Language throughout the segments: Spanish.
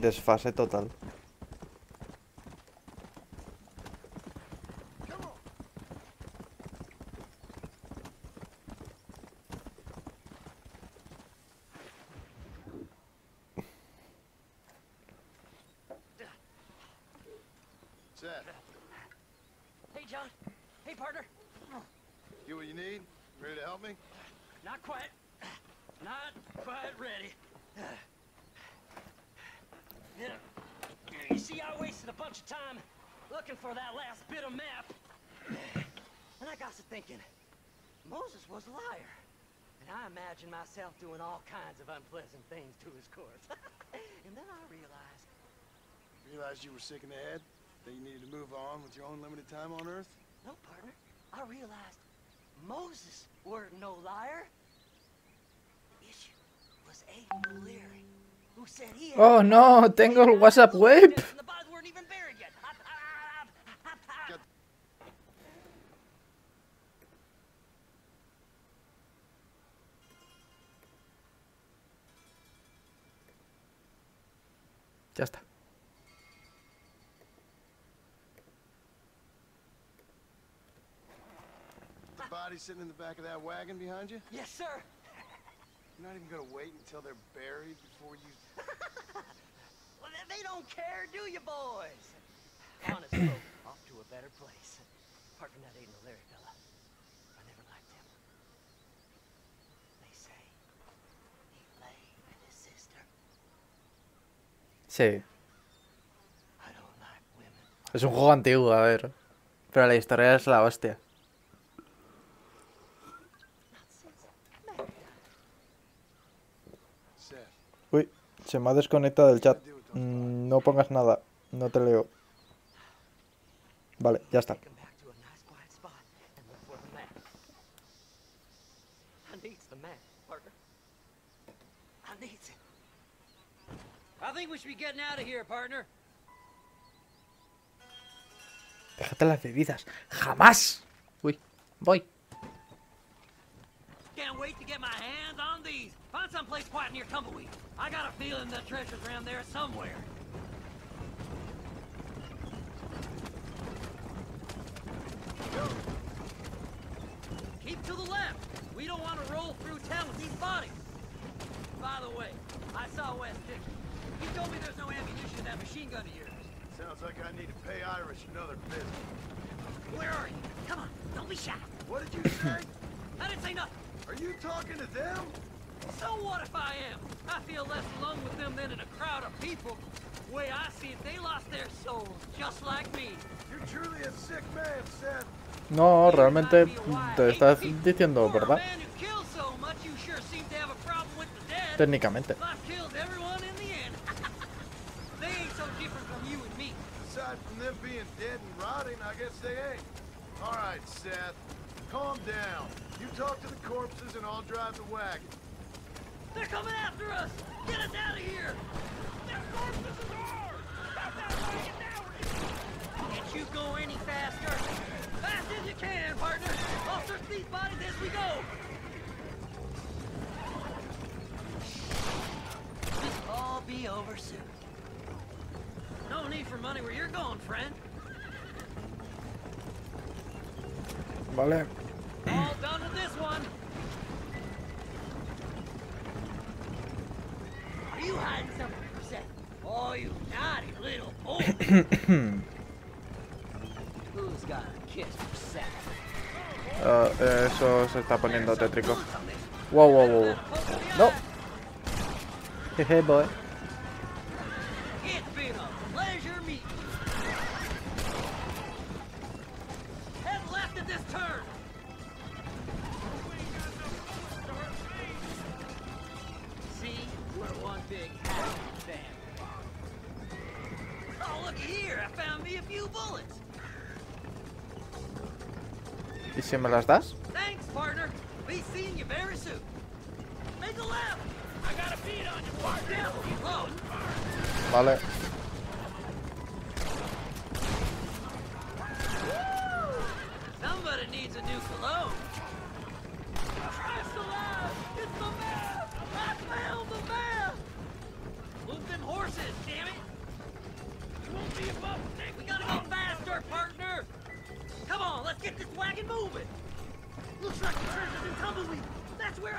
Desfase total. Hey, John. Hey, partner. You what you need? Ready to help me? Not quite. Not quite ready. You see, I wasted a bunch of time looking for that last bit of map. And I got to thinking, Moses was a liar. And I imagined myself doing all kinds of unpleasant things to his corpse. And then I realized... You realized you were sick in the head? That you needed to move on with your own limited time on Earth? No, partner. I realized Moses were no liar. The issue was Aiden O'Leary, who said he had... Oh no, tengo el WhatsApp web. The bodies weren't even buried yet. Ya está. Sitting in the back of that wagon behind you? Yes, sir. You're not even gonna wait until they're buried before you... Well, they don't care, do you, boys? Honest folk, off to a better place. Apart from that Aiden O'Leary fella. I never liked him. They say he lay with his sister. Sí. I don't like women. Es un juego antiguo, a ver. Pero la historia es la hostia. Uy, se me ha desconectado del chat. No pongas nada, no te leo. Vale, ya está. Déjate las bebidas. ¡Jamás! Uy, voy. Can't wait to get my hands on these. Find someplace quiet near Tumbleweed. I got a feeling the treasure's around there somewhere. Keep to the left. We don't want to roll through town with these bodies. By the way, I saw West Dickens. He told me there's no ammunition in that machine gun of yours. Sounds like I need to pay Irish another visit. Where are you? Come on, don't be shy. What did you say? I didn't say nothing. Are you talking to them? So what if I am? I feel less alone with them than in a crowd of people. The way I see it, they lost their souls, just like me. You're truly a sick man, Seth. No, realmente te estás diciendo, ¿verdad? Técnicamente. They ain't so different from you and me. Aside from them being dead and rotting, I guess they ain't. All right, Seth. Calm down. You talk to the corpses and I'll drive the wagon. They're coming after us! Get us out of here! Their corpses is ours! Stop that wagon now! Can't you go any faster? Fast as you can, partner! I'll search these bodies as we go! This'll all be over soon. No need for money where you're going, friend. Vale. Eso se está poniendo tétrico. Wow, wow, wow. No. Jeje, boy. ¿Y si me las das? Vale.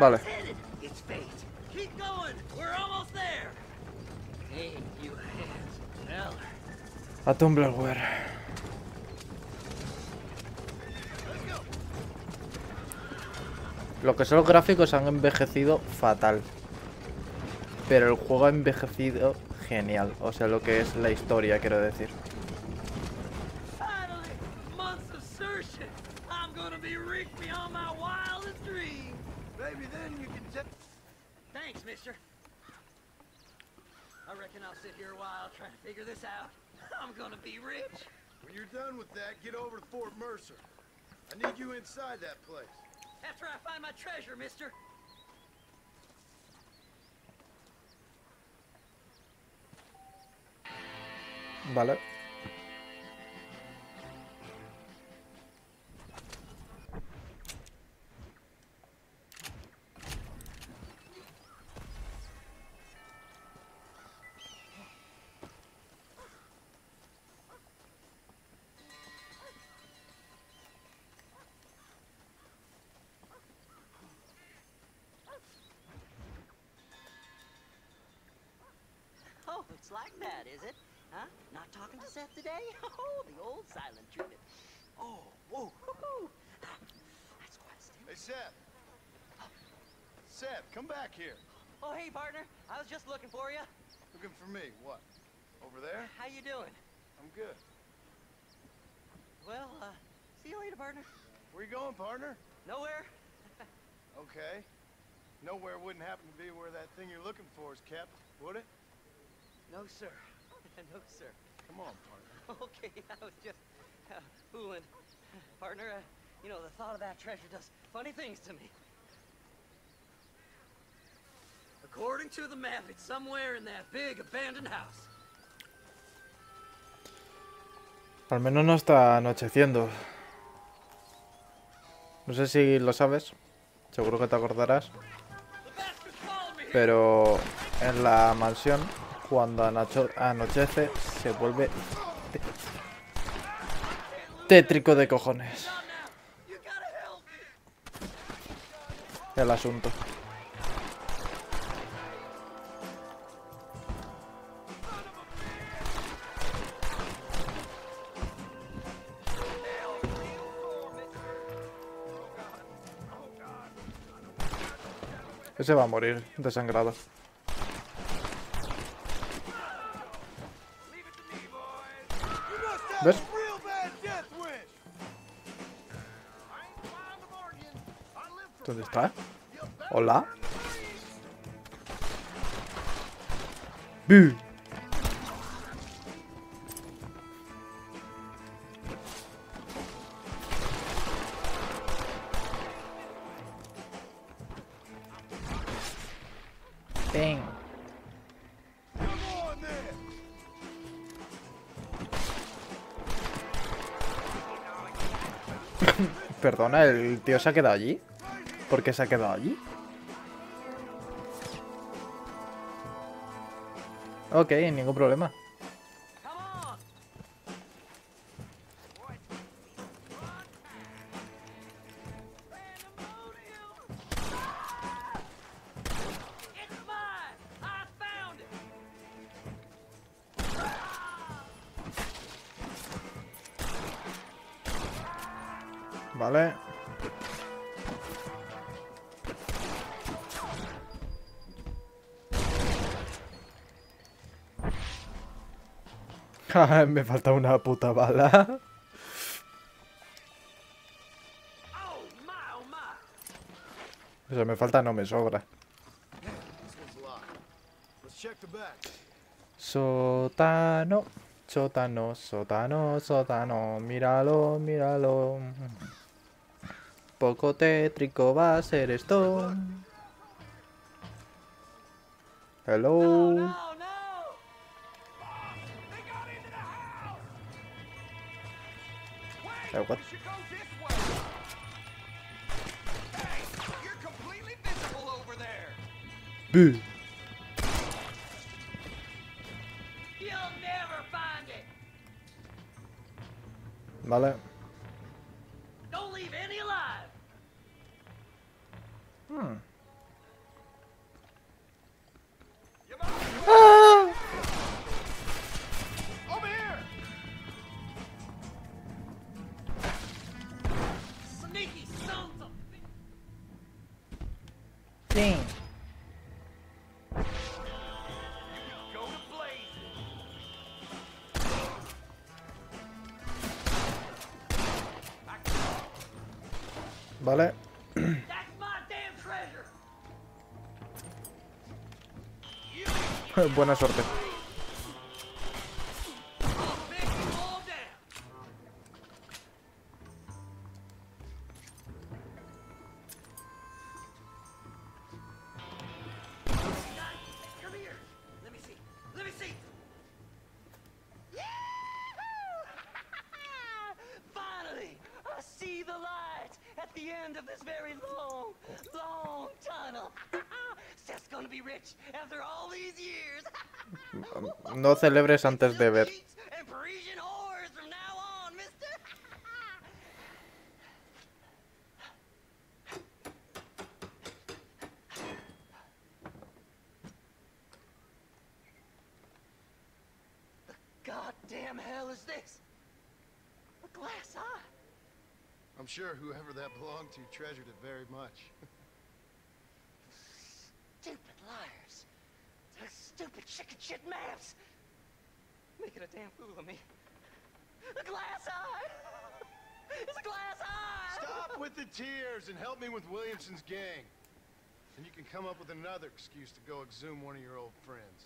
Vale. A Tumbleweed. Lo que son los gráficos han envejecido fatal. Pero el juego ha envejecido genial. O sea, lo que es la historia, quiero decir. I'm gonna be rich. When you're done with that, get over to Fort Mercer. I need you inside that place. After I find my treasure, mister. Vale. It's like that, is it? Huh? Not talking to Seth today? Oh, the old silent treatment. Oh, whoa. That's quite steep. Hey, Seth. Seth, come back here. Oh, hey, partner. I was just looking for you. Looking for me? What? Over there? How you doing? I'm good. Well, see you later, partner. Where you going, partner? Nowhere. Okay. Nowhere wouldn't happen to be where that thing you're looking for is kept, would it? No, sir. No, sir. Come on, partner. Okay, I was just fooling. Partner, you know, the thought of that treasure does funny things to me. According to the map, it's somewhere in that big abandoned house. Al menos no está anocheciendo. No sé si lo sabes. Seguro que te acordarás. Pero en la mansión, cuando anochece, se vuelve tétrico de cojones el asunto. Ese va a morir desangrado. ¿Ves? ¿Dónde está? ¿Hola? ¡Bú! Perdona, ¿el tío se ha quedado allí? ¿Por qué se ha quedado allí? Ok, ningún problema. Vale. Me falta una puta bala. O sea, me falta, no me sobra. Sótano. Sótano, sótano, sótano. Míralo, míralo. Poco tétrico va a ser esto. Hello. No, no, no. Wait, what? Hey, you're completely visible over there. Boo. You'll never find it. Vale. Don't leave any alive. ¿vale? Buena suerte. No celebres antes de ver. I'm sure whoever that belonged to treasured it very much. Stupid liars. Those stupid chicken shit maps. Making a damn fool of me. A glass eye. It's a glass eye. Stop with the tears and help me with Williamson's gang. And you can come up with another excuse to go exhume one of your old friends.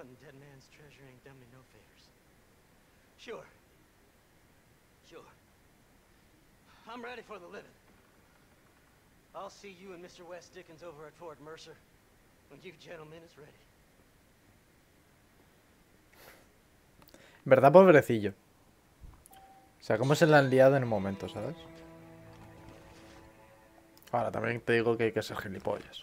Hunting dead man's treasure ain't done me no favors. Sure. Sure. I'm ready for the living. I'll see you and Mr. West Dickens over at Fort Mercer when you gentlemen is ready. Verdad, pobrecillo. O sea, cómo se la han liado en un momento, ¿sabes? Ahora, también te digo que hay que ser gilipollas.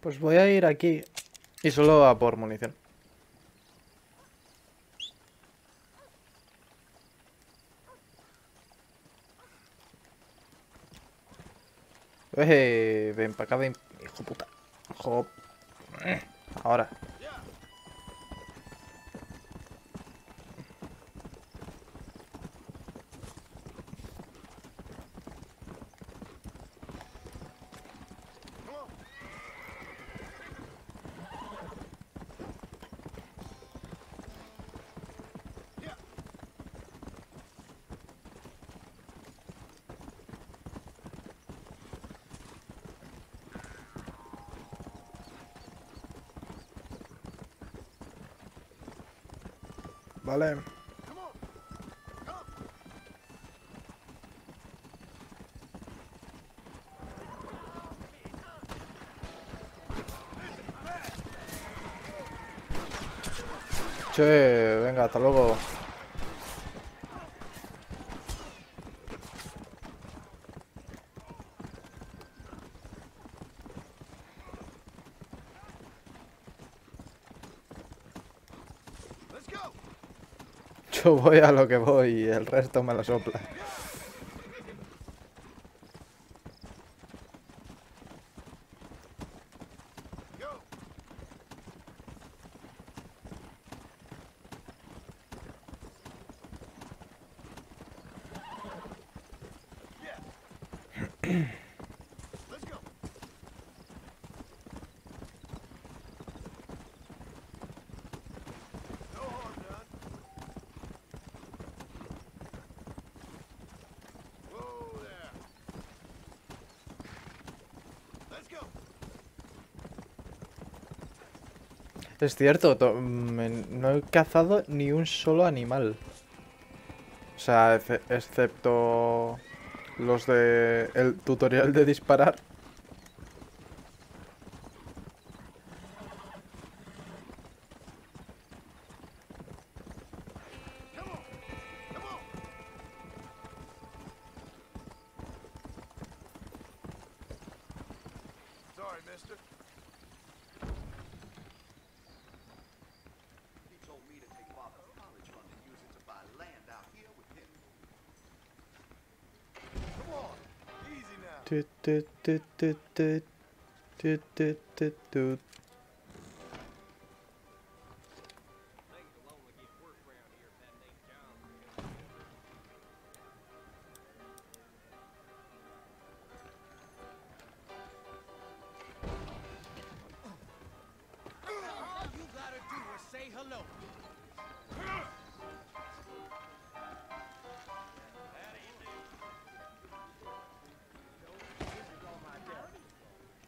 Pues voy a ir aquí y solo a por munición. Ven para acá, ven, hijo puta. Hop. Ahora. Vale. Che, venga, hasta luego. Yo voy a lo que voy y el resto me lo sopla. Es cierto, no he cazado ni un solo animal. O sea, excepto los de el tutorial de disparar.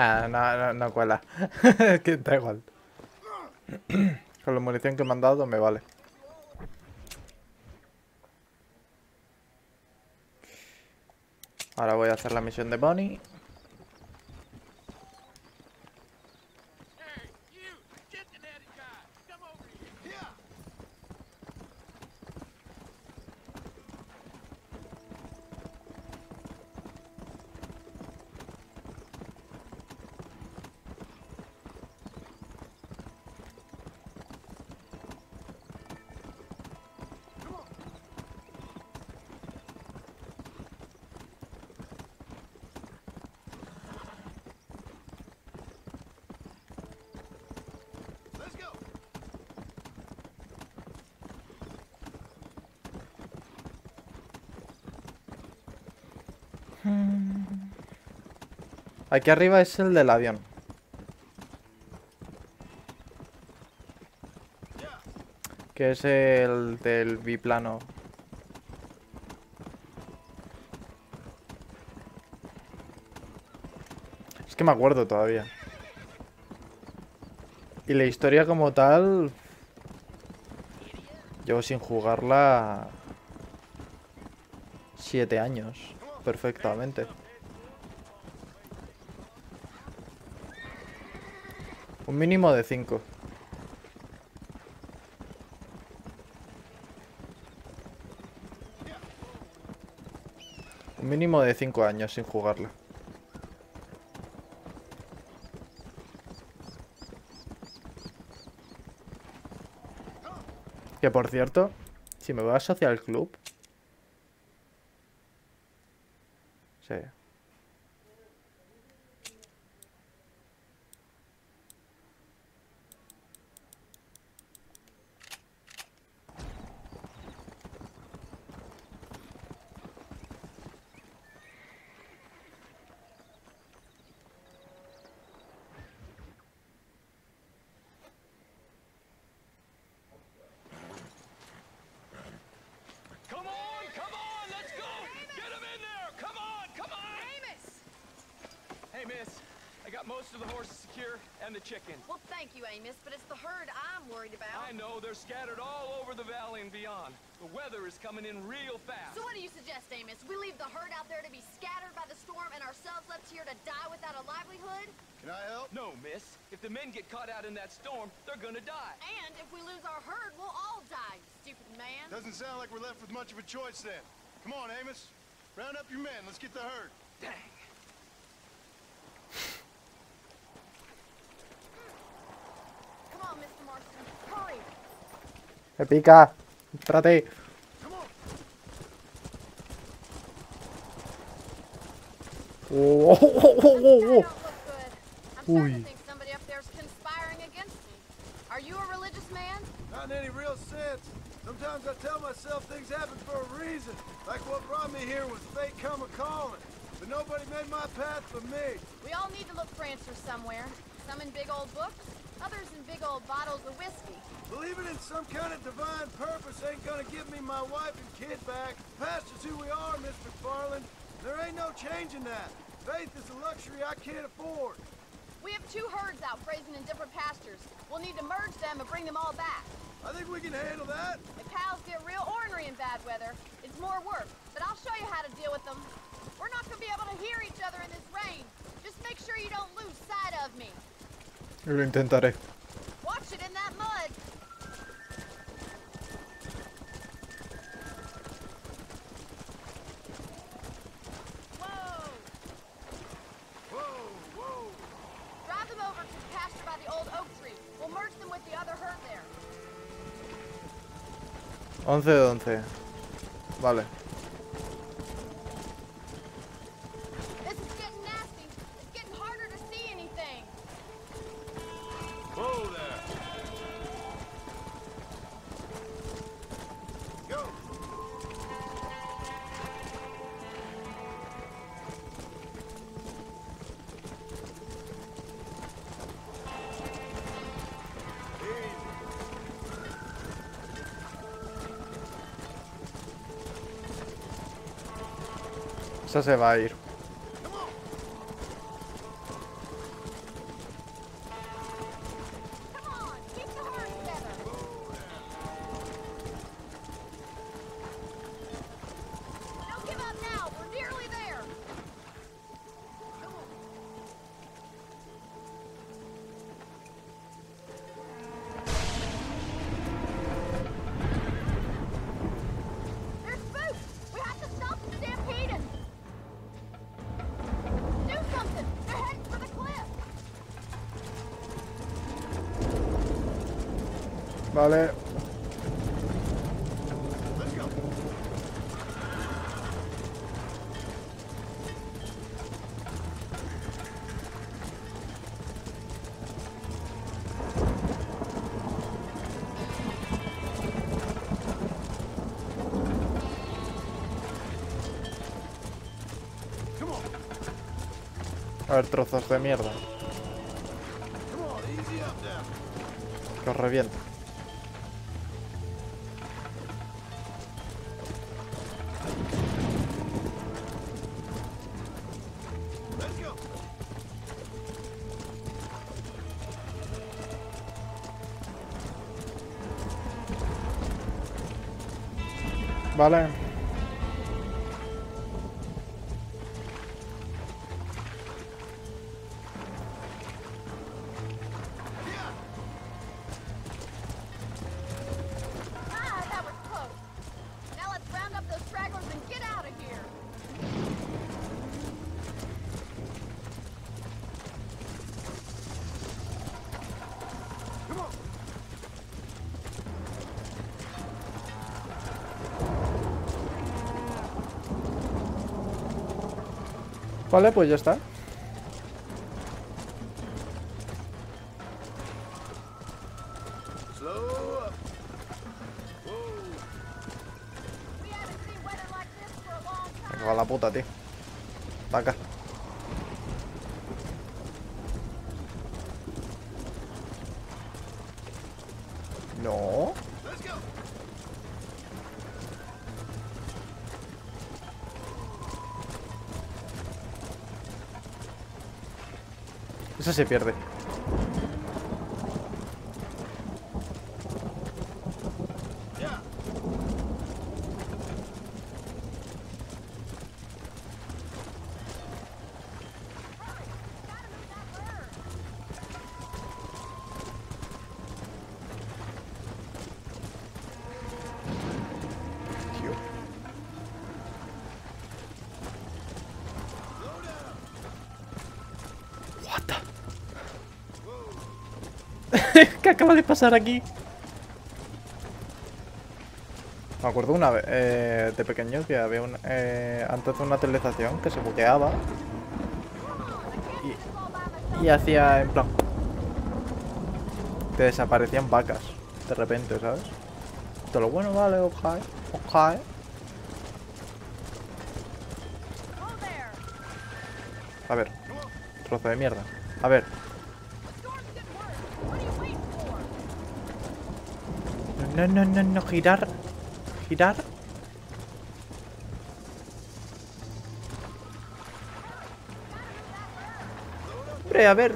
Ah, no cuela. Que da igual. Con la munición que me han dado me vale. Ahora voy a hacer la misión de Bonnie. Aquí arriba es el del avión. Que es el del biplano. Es que me acuerdo todavía. Y la historia como tal... Llevo sin jugarla... 7 años. Perfectamente. Un mínimo de 5. Un mínimo de 5 años sin jugarla. Que por cierto, si me voy a asociar al club... Sí. Most of the horses secure and the chicken. Well, thank you, Amos, but it's the herd I'm worried about. I know, they're scattered all over the valley and beyond. The weather is coming in real fast. So what do you suggest, Amos? We leave the herd out there to be scattered by the storm and ourselves left here to die without a livelihood? Can I help? No, miss. If the men get caught out in that storm, they're gonna die. And if we lose our herd, we'll all die, you stupid man. Doesn't sound like we're left with much of a choice then. Come on, Amos. Round up your men. Let's get the herd. Dang. Me pica, espérate. Uy. Others in big old bottles of whiskey. Believing in some kind of divine purpose ain't gonna give me my wife and kid back. Pastor's who we are, Miss McFarland. There ain't no changing that. Faith is a luxury I can't afford. We have 2 herds out grazing in different pastures. We'll need to merge them and bring them all back. I think we can handle that. The cows get real ornery in bad weather. It's more work, but I'll show you how to deal with them. We're not gonna be able to hear each other in this rain. Just make sure you don't lose sight of me. Lo intentaré. Once de 11. Vale. Eso se va a ir. Vale. A ver, trozos de mierda. Que os reviento. Vale. Vale, pues ya está. Me cago en la puta, tío. Pa' acá. No. Eso se pierde. ¿Qué acaba de pasar aquí? Me acuerdo una vez de pequeño que había un, antes de una televisación que se bugueaba y hacía en plan te desaparecían vacas de repente, ¿sabes? Todo lo bueno, vale, ok, ok. A ver, trozo de mierda. A ver. No, no, no, no, girar. Girar. Hombre, a ver.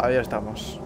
Ahí estamos.